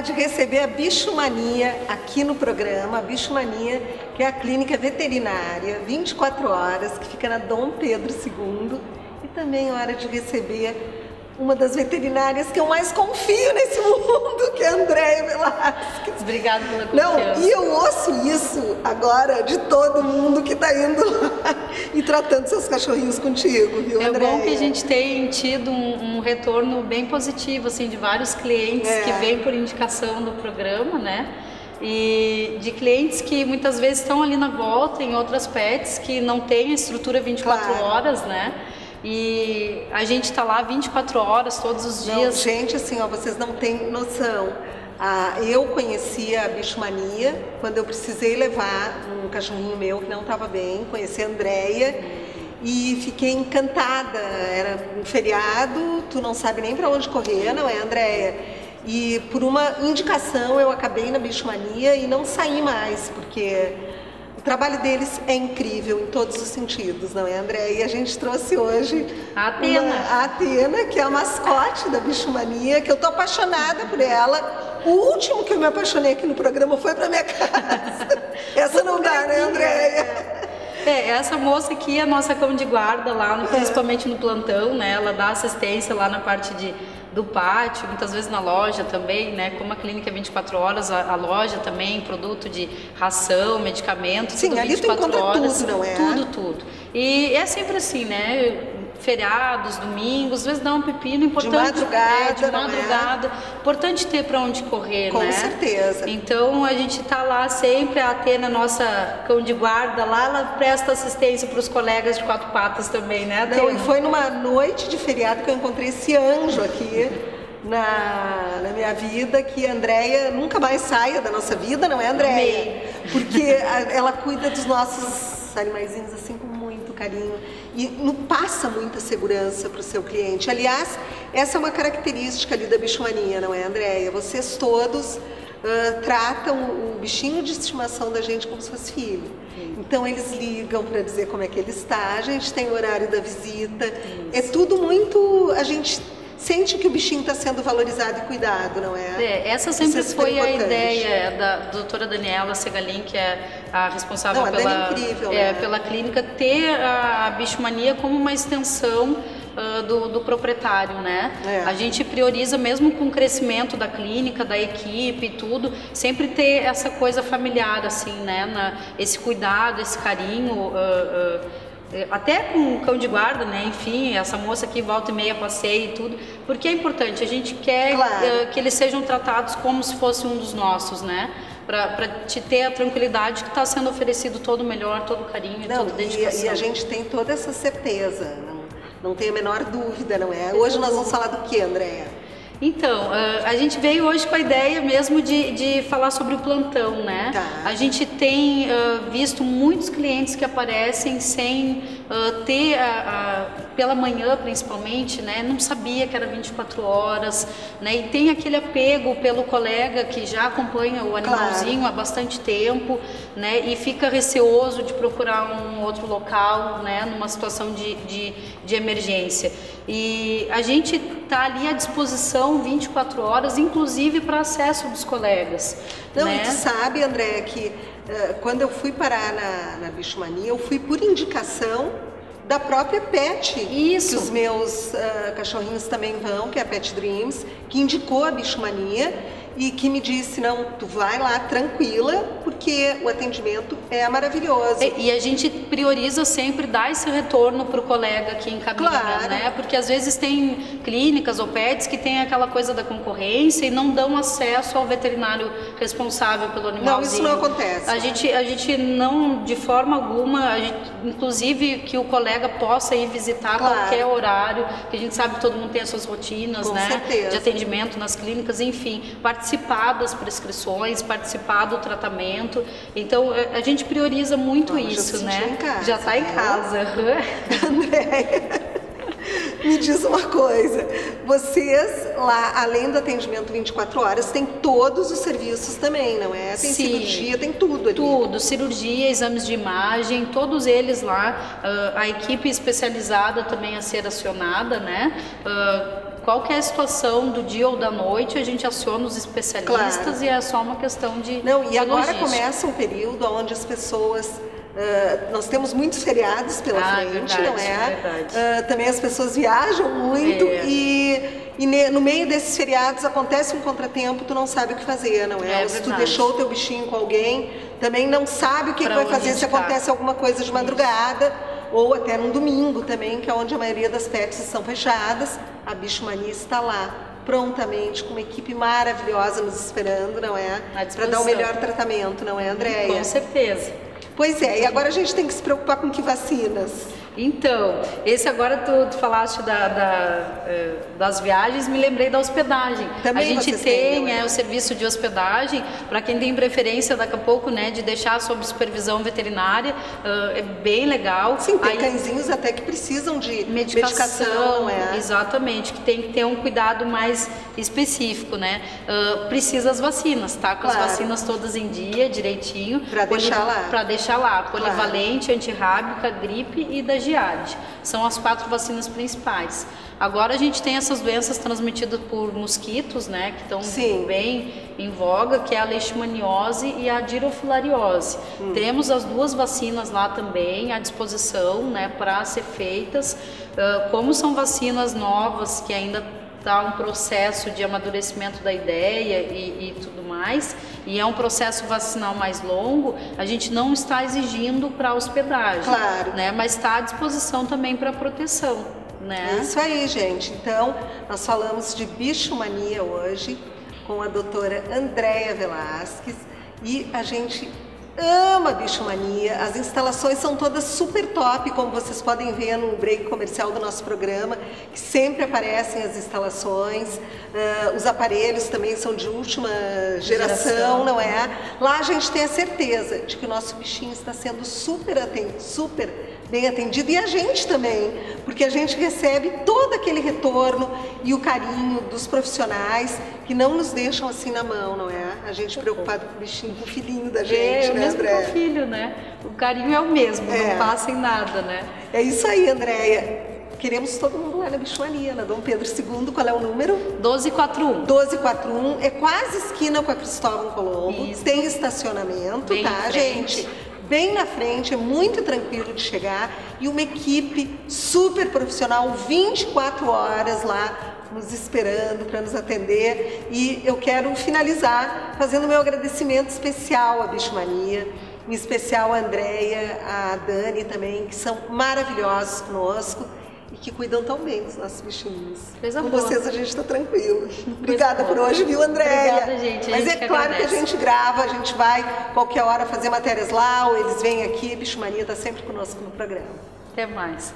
honra de receber a Bichomania aqui no programa. A Bichomania, que é a clínica veterinária 24 horas, que fica na Dom Pedro II. E também é hora de receber uma das veterinárias que eu mais confio nesse mundo, que é a Andréa Velasco. Obrigada pela confiança. Não, e eu ouço isso agora de todo mundo que está indo lá e tratando seus cachorrinhos contigo, viu, Andréa? É bom que a gente tem tido um retorno bem positivo, assim, de vários clientes que vêm por indicação do programa, né? E de clientes que muitas vezes estão ali na volta em outras pets que não têm a estrutura 24 horas, né? E a gente está lá 24 horas, todos os dias. Não, gente, assim, ó, vocês não têm noção. Eu conhecia a Bichomania quando eu precisei levar um cachorrinho meu que não estava bem. Conheci a Andréa e fiquei encantada. Era um feriado, tu não sabe nem para onde correr, não é, Andréa? E por uma indicação eu acabei na Bichomania e não saí mais, porque o trabalho deles é incrível em todos os sentidos, não é, Andréa? E a gente trouxe hoje a Atena, que é a mascote da Bichomania, que eu tô apaixonada por ela. O último que eu me apaixonei aqui no programa foi pra minha casa. Essa não dá, né, Andréa? É, essa moça aqui é a nossa cão de guarda lá, principalmente no plantão, né? Ela dá assistência lá na parte do pátio, muitas vezes na loja também, né? Como a clínica é 24 horas, a loja também, produto de ração, medicamento, sim, tudo ali 24 horas, tudo, não é? Tudo. E é sempre assim, né? Feriados, domingos, às vezes dá um pepino importante. De madrugada. Importante ter para onde correr, né? Com certeza. Então a gente tá lá sempre, a Atena, nossa cão de guarda, lá ela presta assistência para os colegas de quatro patas também, né? Não, e foi numa noite de feriado que eu encontrei esse anjo aqui na minha vida, que a Andréa nunca mais saia da nossa vida, não é, Andréa? Porque ela cuida dos nossos animaizinhos assim com muito carinho. E não passa muita segurança para o seu cliente. Aliás, essa é uma característica ali da Bichomania, não é, Andréa? Vocês todos tratam o bichinho de estimação da gente como se fosse filho. Sim. Então eles ligam para dizer como é que ele está, a gente tem o horário da visita. Sim. É tudo muito... a gente sente que o bichinho está sendo valorizado e cuidado, não é? Essa sempre foi a ideia da doutora Daniela Segalin, que é a responsável pela clínica, ter a Bichomania como uma extensão do proprietário, né? A gente prioriza, mesmo com o crescimento da clínica, da equipe e tudo, sempre ter essa coisa familiar, assim, né? Esse cuidado, esse carinho... até com o cão de guarda, né? Enfim, essa moça aqui volta e meia passeia e tudo, porque é importante, a gente quer que eles sejam tratados como se fosse um dos nossos, né? Para te ter a tranquilidade que está sendo oferecido todo o melhor, todo o carinho, toda a dedicação. E a gente tem toda essa certeza, não tem a menor dúvida, não é? Hoje nós vamos falar do que, Andréa? Então, a gente veio hoje com a ideia mesmo de falar sobre o plantão, né? A gente tem visto muitos clientes que aparecem sem ter, pela manhã principalmente, né? Não sabia que era 24 horas, né? E tem aquele apego pelo colega que já acompanha o animalzinho há bastante tempo, né? E fica receoso de procurar um outro local, né? Numa situação de emergência. E a gente está ali à disposição 24 horas, inclusive para acesso dos colegas. Não, né? E tu sabe, Andréa, que quando eu fui parar na Bichomania, eu fui por indicação da própria Pet. Isso. Que os meus cachorrinhos também vão, que é a Pet Dreams, que indicou a Bichomania e que me disse, não, tu vai lá tranquila, porque o atendimento é maravilhoso. E a gente prioriza sempre dar esse retorno pro colega que encaminha, né? Porque às vezes tem clínicas ou pets que tem aquela coisa da concorrência e não dão acesso ao veterinário responsável pelo animalzinho. Não, isso não acontece. A gente não, de forma alguma, inclusive que o colega possa ir visitar qualquer horário, que a gente sabe que todo mundo tem as suas rotinas, né? Com certeza. De atendimento nas clínicas, enfim, participar das prescrições, participar do tratamento. Então a gente prioriza muito isso, né? Já está em casa. Andréa, me diz uma coisa, vocês lá, além do atendimento 24 horas, tem todos os serviços também, não é? Tem cirurgia, tem tudo ali. Tudo, cirurgia, exames de imagem, todos eles lá, a equipe especializada também a ser acionada, né? Qualquer situação do dia ou da noite, a gente aciona os especialistas, claro. E é só uma questão de... Não, e agora começa um período onde as pessoas... nós temos muitos feriados pela frente, verdade, não é? Também as pessoas viajam muito e no meio desses feriados acontece um contratempo, tu não sabe o que fazer, não é? Ou se tu deixou o teu bichinho com alguém, também não sabe o que vai fazer se acontece alguma coisa de madrugada. Ou até num domingo também, que é onde a maioria das pets são fechadas, a Bichomania está lá prontamente, com uma equipe maravilhosa nos esperando, não é? Para dar o melhor tratamento, não é, Andréa? Com certeza. Pois é, e agora a gente tem que se preocupar com que vacinas? Então, esse agora tu falaste das viagens, me lembrei da hospedagem. Também a gente tem o serviço de hospedagem, para quem tem preferência daqui a pouco, né, de deixar sob supervisão veterinária, é bem legal. Sim, tem cãezinhos até que precisam de medicação, exatamente, que tem que ter um cuidado mais específico, né? Precisa as vacinas, tá? Com as vacinas todas em dia, direitinho. Para deixar lá. Para deixar lá, polivalente, antirrábica, gripe e da giardia. São as 4 vacinas principais. Agora a gente tem essas doenças transmitidas por mosquitos, né, que estão bem em voga, que é a leishmaniose e a dirofilariose. Temos as 2 vacinas lá também à disposição, né, para ser feitas. Como são vacinas novas que ainda está um processo de amadurecimento da ideia e tudo mais, e é um processo vacinal mais longo, a gente não está exigindo para hospedagem, né? Mas está à disposição também para proteção, né? É isso aí, gente. Então, nós falamos de Bichomania hoje com a doutora Andréa Velasco, e a gente ama a Bichomania, as instalações são todas super top, como vocês podem ver no break comercial do nosso programa, que sempre aparecem as instalações, os aparelhos também são de última geração, não é? Lá a gente tem a certeza de que o nosso bichinho está sendo super bem atendido, e a gente também, porque a gente recebe todo aquele retorno e o carinho dos profissionais que não nos deixam assim na mão, não é? A gente preocupado com o bichinho, com o filhinho da gente, né, Andréa? É o filho, né? O carinho é o mesmo, não passa em nada, né? É isso aí, Andréa. Queremos todo mundo lá na Bichomania, na Dom Pedro II, qual é o número? 1241. 1241, é quase esquina com a Cristóvão Colombo, tem estacionamento, bem tá, gente? Bem na frente, é muito tranquilo de chegar, e uma equipe super profissional, 24 horas lá nos esperando para nos atender. E eu quero finalizar fazendo meu agradecimento especial à Bichomania, em especial a Andréa, a Dani também, que são maravilhosos conosco e que cuidam tão bem dos nossos bichinhos. Com vocês a gente está tranquilo. Obrigada por hoje, viu, Andréa? Obrigada, gente. Mas é claro que a gente grava, a gente vai qualquer hora fazer matérias lá, ou eles vêm aqui. A Bichomania está sempre conosco no programa. Até mais.